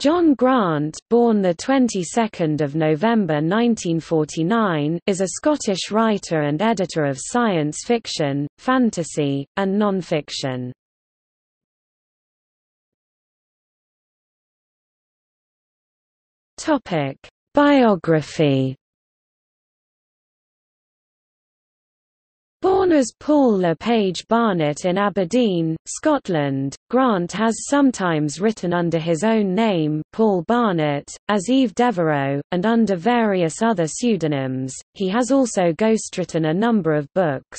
John Grant, born the 22nd of November 1949, is a Scottish writer and editor of science fiction, fantasy, and non-fiction. Topic: Biography. Born as Paul Le Page Barnett in Aberdeen, Scotland, Grant has sometimes written under his own name, Paul Barnett, as Eve Devereaux, and under various other pseudonyms. He has also ghostwritten a number of books.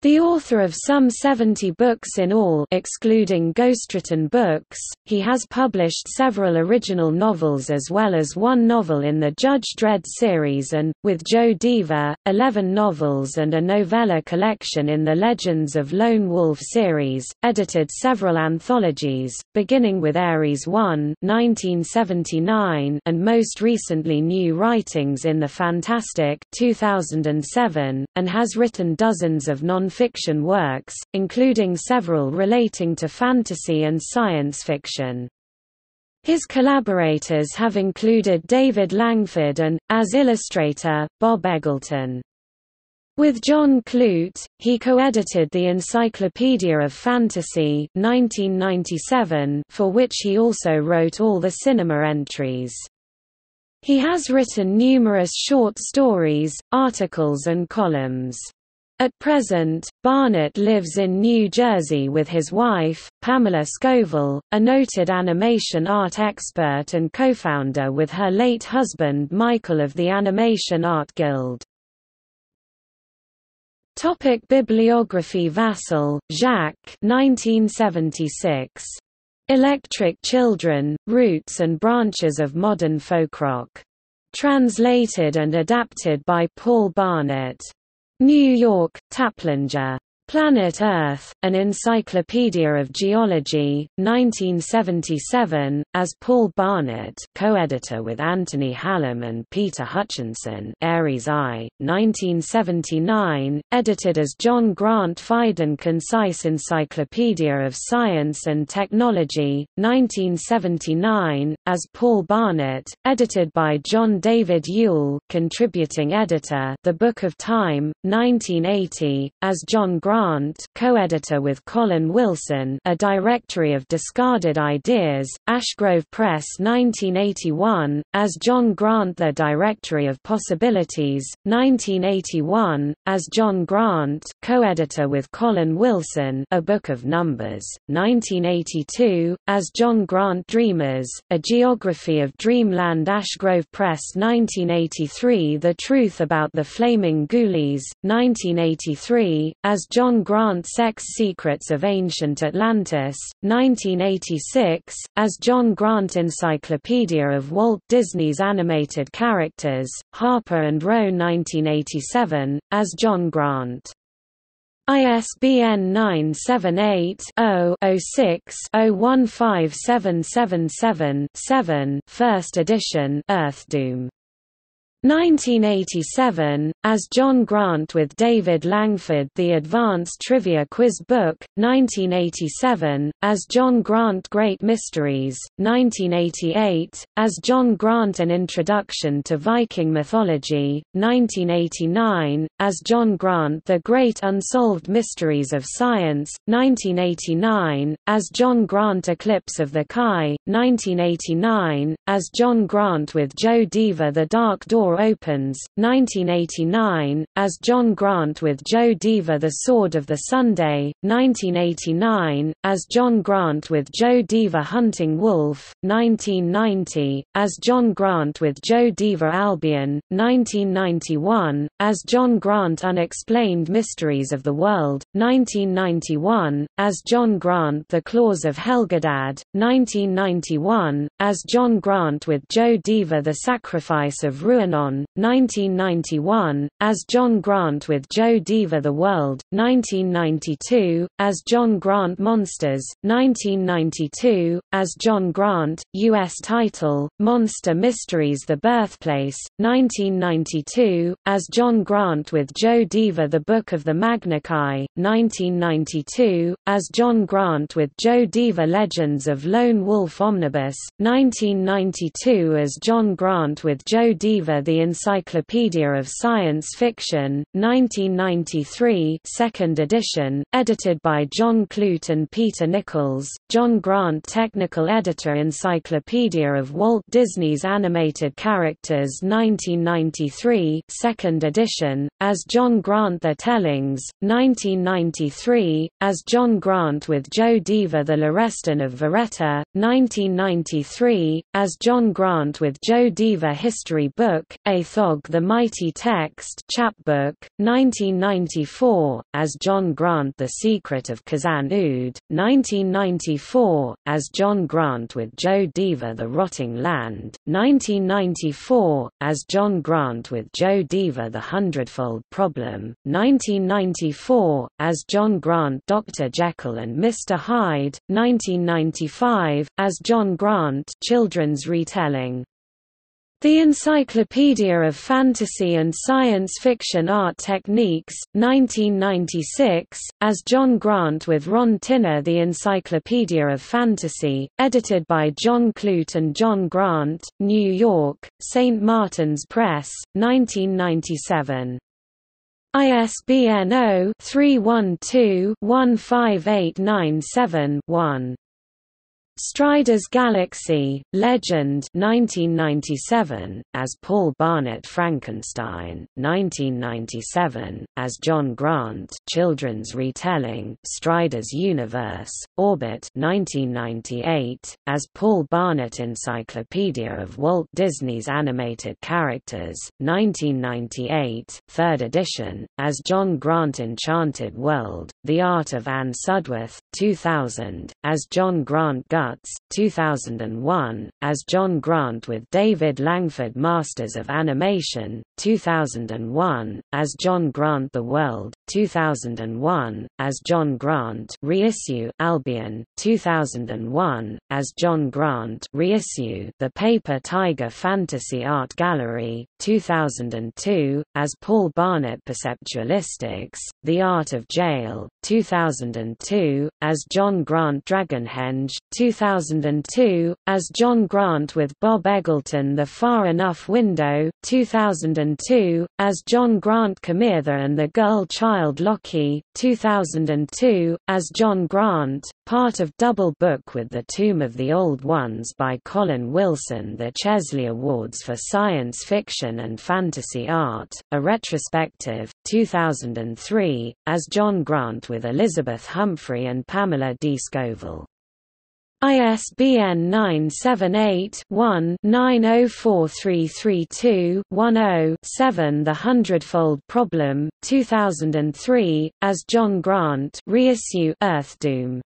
The author of some 70 books in all, excluding ghostwritten books, he has published several original novels as well as one novel in the Judge Dredd series and, with Joe Deaver, 11 novels and a novella collection in the Legends of Lone Wolf series, edited several anthologies, beginning with Ares 1 1979, and most recently New Writings in the Fantastic 2007, and has written dozens of non-fiction works, including several relating to fantasy and science fiction. His collaborators have included David Langford and, as illustrator, Bob Eggleton. With John Clute, he co-edited the Encyclopedia of Fantasy 1997, for which he also wrote all the cinema entries. He has written numerous short stories, articles and columns. At present, Barnett lives in New Jersey with his wife, Pamela Scoville, a noted animation art expert and co-founder with her late husband Michael of the Animation Art Guild. Topic: Bibliography. Vassal, Jacques 1976. Electric Children, Roots and Branches of Modern Folkrock. Translated and adapted by Paul Barnett. New York, Taplinger. Planet Earth, An Encyclopedia of Geology, 1977, as Paul Barnett, co-editor with Anthony Hallam and Peter Hutchinson. Ares I, 1979, edited as John Grant. Fiden Concise Encyclopedia of Science and Technology, 1979, as Paul Barnett, edited by John David Yule, contributing editor. The Book of Time, 1980, as John Grant, co-editor with Colin Wilson. A Directory of Discarded Ideas, Ashgrove Press 1981, as John Grant. The Directory of Possibilities, 1981, as John Grant, co-editor with Colin Wilson. A Book of Numbers, 1982, as John Grant. Dreamers, A Geography of Dreamland, Ashgrove Press 1983. The Truth About the Flaming Ghoulies, 1983, as John Grant. Sex Secrets of Ancient Atlantis, 1986, as John Grant. Encyclopedia of Walt Disney's Animated Characters, Harper and Row 1987, as John Grant. ISBN 978-0-06-015777-7, first edition. Earthdoom, 1987, as John Grant with David Langford. The Advanced Trivia Quiz Book, 1987, as John Grant. Great Mysteries, 1988, as John Grant. An Introduction to Viking Mythology, 1989, as John Grant. The Great Unsolved Mysteries of Science, 1989, as John Grant. Eclipse of the Kai, 1989, as John Grant with Joe Deaver. The Dark Door Opens, 1989, as John Grant with Joe Deaver. The Sword of the Sunday, 1989, as John Grant with Joe Deaver. Hunting Wolf, 1990, as John Grant with Joe Deaver. Albion, 1991, as John Grant. Unexplained Mysteries of the World, 1991, as John Grant. The Claws of Helgedad, 1991, as John Grant with Joe Deaver. The Sacrifice of Ruinov, Marathon, 1991, as John Grant with Joe Diva The World, 1992, as John Grant Monsters, 1992, as John Grant, U.S. title, Monster Mysteries The Birthplace, 1992, as John Grant with Joe Diva The Book of the Magna Chi, 1992, as John Grant with Joe Diva Legends of Lone Wolf Omnibus, 1992 as John Grant with Joe Diva The Encyclopedia of Science Fiction, 1993 2nd edition, edited by John Clute and Peter Nichols, John Grant Technical Editor Encyclopedia of Walt Disney's Animated Characters 1993 2nd edition, as John Grant The Tellings, 1993, as John Grant with Joe Diva The Lorestan of Verretta, 1993, as John Grant with Joe Diva History Book, Athog The Mighty Text Chapbook, 1994, as John Grant The Secret of Kazan Ood, 1994, as John Grant with Joe Diva The Rotting Land, 1994, as John Grant with Joe Diva The Hundredfold Problem, 1994, as John Grant Dr. Jekyll and Mr. Hyde, 1995, as John Grant Children's Retelling. The Encyclopedia of Fantasy and Science Fiction Art Techniques, 1996, as John Grant with Ron Tinner The Encyclopedia of Fantasy, edited by John Clute and John Grant, New York, St. Martin's Press, 1997. ISBN 0-312-15897-1. Strider's Galaxy, Legend 1997, as Paul Barnett Frankenstein, 1997, as John Grant Children's Retelling, Strider's Universe, Orbit 1998, as Paul Barnett Encyclopedia of Walt Disney's Animated Characters, 1998, 3rd edition, as John Grant Enchanted World, The Art of Anne Sudworth, 2000, as John Grant Guts 2001, as John Grant with David Langford Masters of Animation, 2001, as John Grant The World, 2001, as John Grant Reissue Albion, 2001, as John Grant Reissue The Paper Tiger Fantasy Art Gallery, 2002, as Paul Barnett Perceptualistics, The Art of Jail, 2002, as John Grant Dragonhenge, 2002, as John Grant with Bob Eggleton The Far Enough Window, 2002, as John Grant Camirtha and the Girl Child Lockie, 2002, as John Grant, part of Double Book with The Tomb of the Old Ones by Colin Wilson The Chesley Awards for Science Fiction and Fantasy Art, a retrospective, 2003, as John Grant with Elizabeth Humphrey and Pamela D. Scoville. ISBN 978-1-904332-10-7 The Hundredfold Problem, 2003, as John Grant Reissue Earthdoom.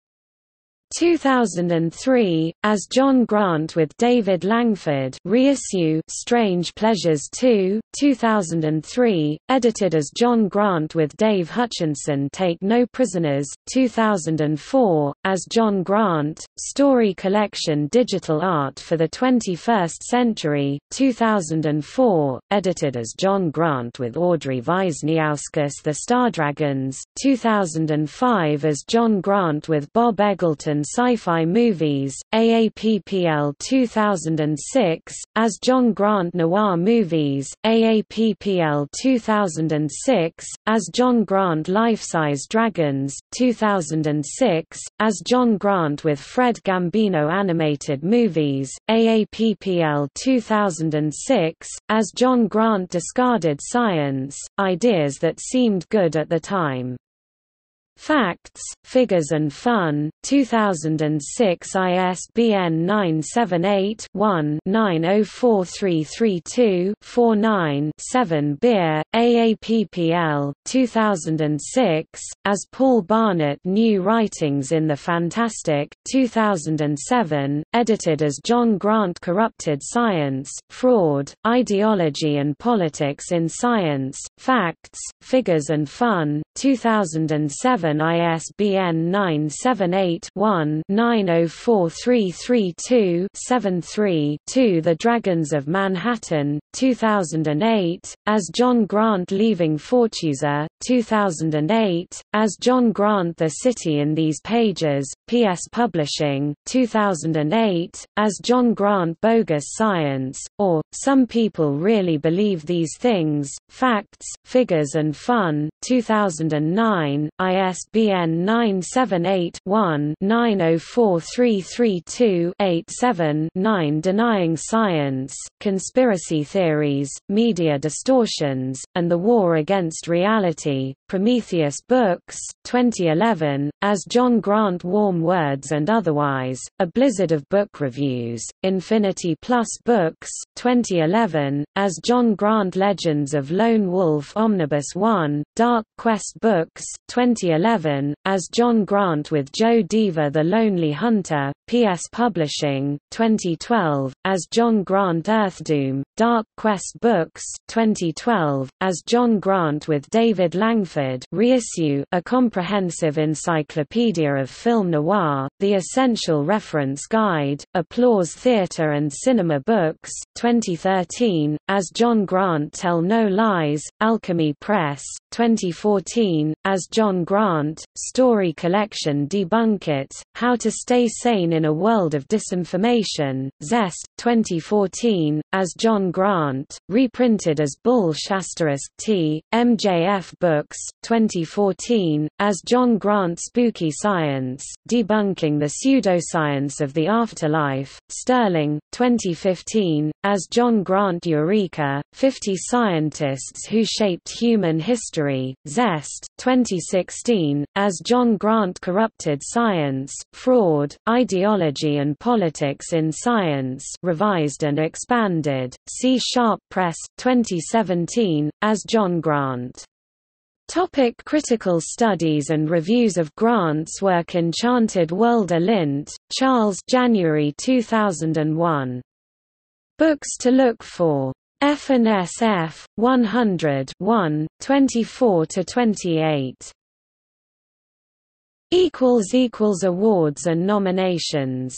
2003, as John Grant with David Langford Reissue Strange Pleasures 2, 2003, edited as John Grant with Dave Hutchinson Take No Prisoners, 2004, as John Grant, Story Collection Digital Art for the 21st Century, 2004, edited as John Grant with Audrey Wiesniauskas The Stardragons, 2005 as John Grant with Bob Eggleton Sci-Fi Movies, AAPPL 2006, as John Grant Noir Movies, AAPPL 2006, as John Grant Life-Size Dragons, 2006, as John Grant with Fred Gambino Animated Movies, AAPPL 2006, as John Grant Discarded Science, Ideas That Seemed Good at the Time. Facts, Figures and Fun, 2006 ISBN 978-1-904332-49-7 Beer, AAPPL, 2006, As Paul Barnett New Writings in the Fantastic, 2007, edited as John Grant Corrupted Science, Fraud, Ideology and Politics in Science, Facts, Figures and Fun, 2007 ISBN 978-1-904332-73-2 The Dragons of Manhattan, 2008, As John Grant Leaving Fortuzza, 2008, As John Grant The City in These Pages, PS Publishing, 2008, As John Grant Bogus Science, or, Some People Really Believe These Things, Facts, Figures and Fun, 2009, ISBN 978-1-904332-87-9 Denying Science, Conspiracy Theories, Media Distortions, and the War Against Reality, Prometheus Books, 2011, As John Grant Warm Words and Otherwise, A Blizzard of Book Reviews, Infinity Plus Books, 2011, As John Grant Legends of Lone Wolf Omnibus 1, Dark Quest Books, 2011, As John Grant with Joe Diva The Lonely Hunter, PS Publishing, 2012, As John Grant Earthdoom, Dark Quest Books, 2012, As John Grant with David Langford Reissue, A Comprehensive Encyclopedia of Film Noir, The Essential Reference Guide, Applause Theatre and Cinema Books, 2013, As John Grant Tell No Lies, Alchemy Press, 2014, As John Grant, Story Collection Debunk It, How to Stay Sane in a World of Disinformation, Zest, 2014, As John Grant, reprinted as Bulsh *T, MJF Books, 2014, As John Grant Spooky Science, Debunking the Pseudoscience of the Afterlife, Sterling, 2015, As John Grant Eureka, 50 Scientists Who Shaped Human History, Zest, 2016, As John Grant Corrupted Science, Fraud, Ideology and Politics in Science Revised and Expanded, C-Sharp Press, 2017, As John Grant. Topic critical studies and reviews of Grant's work Enchanted World Alint, Charles January 2001. Books to look for. FNSF, 100 1, 24–28. == Awards and nominations